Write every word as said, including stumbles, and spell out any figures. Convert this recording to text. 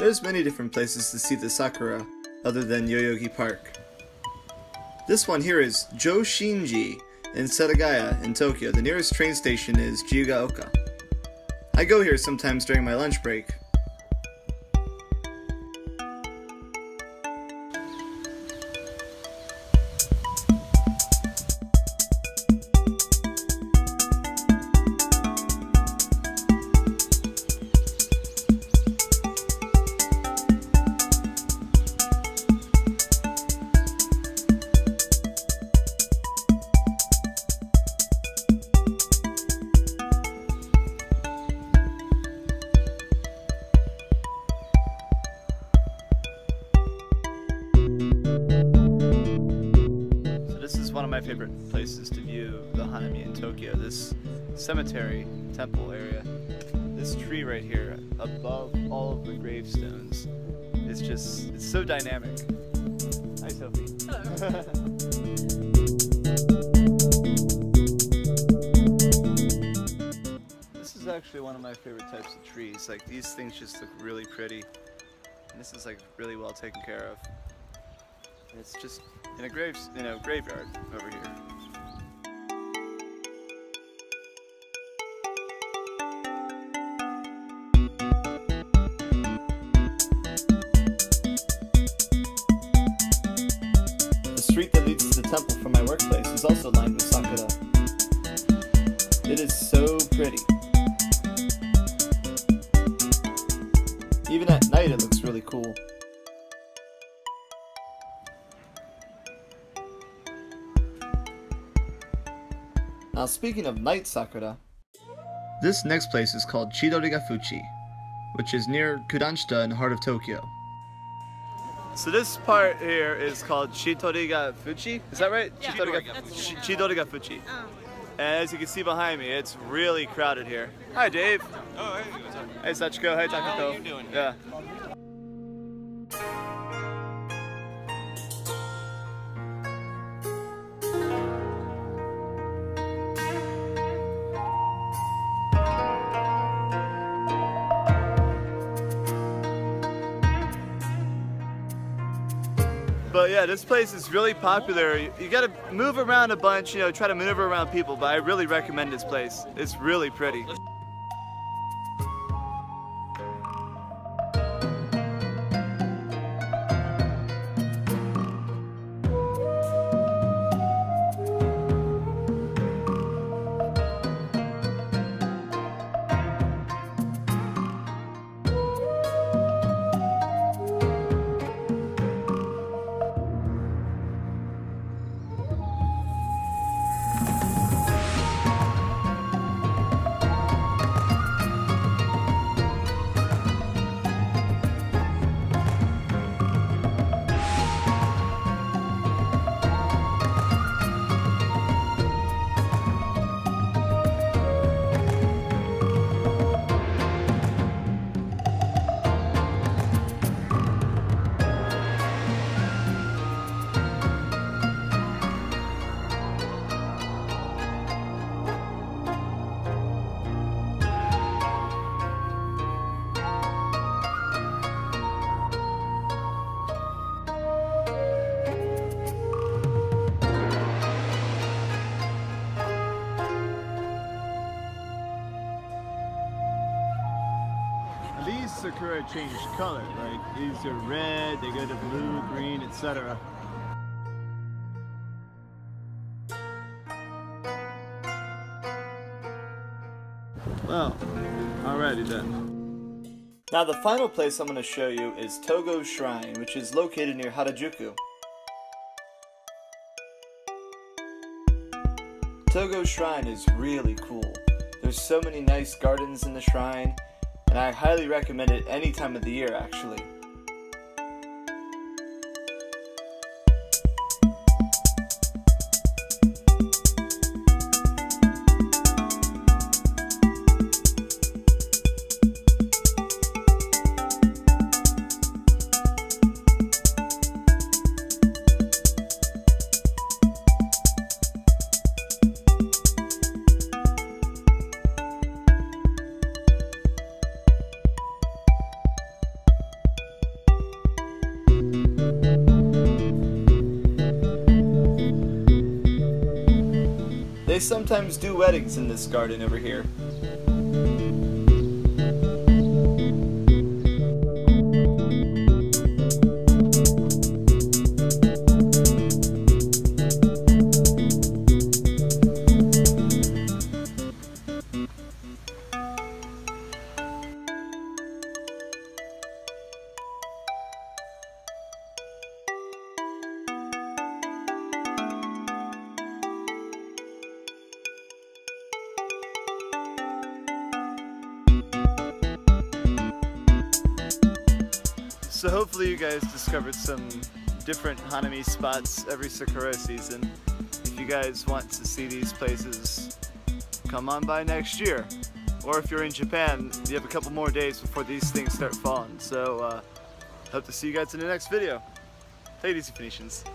There's many different places to see the sakura, other than Yoyogi Park. This one here is Joshinji in Setagaya in Tokyo. The nearest train station is Jiyugaoka. I go here sometimes during my lunch break. My favorite places to view the Hanami in Tokyo, this cemetery temple area. This tree right here above all of the gravestones, it's just, it's so dynamic. Hi Sophie. This is actually one of my favorite types of trees. Like, these things just look really pretty, and this is like really well taken care of. It's just in a grave, you know, graveyard over here. The street that leads to the temple from my workplace is also lined with sakura. It is so pretty. Even at night it looks really cool. Now speaking of night sakura, this next place is called Chidorigafuchi, which is near Kudanshita in the heart of Tokyo. So this part here is called Chidorigafuchi, is that right? Yeah. Chidorigafuchi. Chidorigafuchi. Oh. And as you can see behind me, it's really crowded here. Hi Dave. Oh, hey, what's up? Hey Sachiko, hey Takako. How are you doing? Yeah. But yeah, this place is really popular. You, you gotta move around a bunch, you know, try to maneuver around people, but I really recommend this place. It's really pretty. These sakura change color, like these are red, they go to blue, green, et cetera. Well, alrighty then. Now the final place I'm going to show you is Togo Shrine, which is located near Harajuku. Togo Shrine is really cool. There's so many nice gardens in the shrine, and I highly recommend it any time of the year, actually. They sometimes do weddings in this garden over here. So hopefully you guys discovered some different Hanami spots every Sakura season. If you guys want to see these places, come on by next year. Or if you're in Japan, you have a couple more days before these things start falling. So uh, hope to see you guys in the next video. Take it easy, Phoenicians.